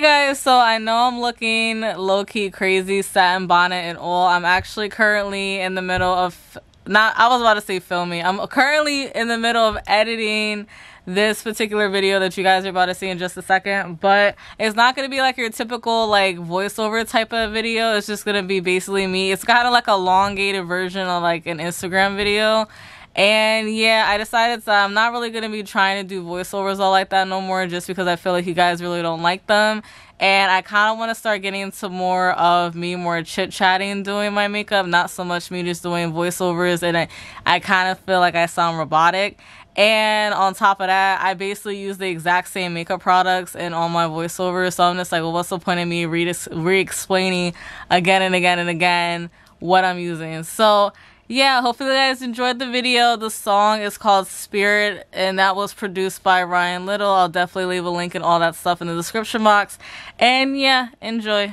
Hey guys, so I know I'm looking low-key crazy, satin bonnet and all. I'm actually currently in the middle of, I'm currently in the middle of editing this particular video that you guys are about to see in just a second, but it's not going to be like your typical like voiceover type of video. It's just going to be basically me. It's kind of like a elongated version of like an Instagram video. And yeah, I decided that I'm not really going to be trying to do voiceovers all like that no more, just because I feel like you guys really don't like them. And I kind of want to start getting into more of me chit-chatting doing my makeup, not so much me just doing voiceovers. And I kind of feel like I sound robotic. And on top of that, I basically use the exact same makeup products in all my voiceovers. So I'm just like, well, what's the point of me re-explaining again and again and again what I'm using? So yeah, hopefully you guys enjoyed the video. The song is called Spirit, and that was produced by Ryan Little. I'll definitely leave a link and all that stuff in the description box. And yeah, enjoy.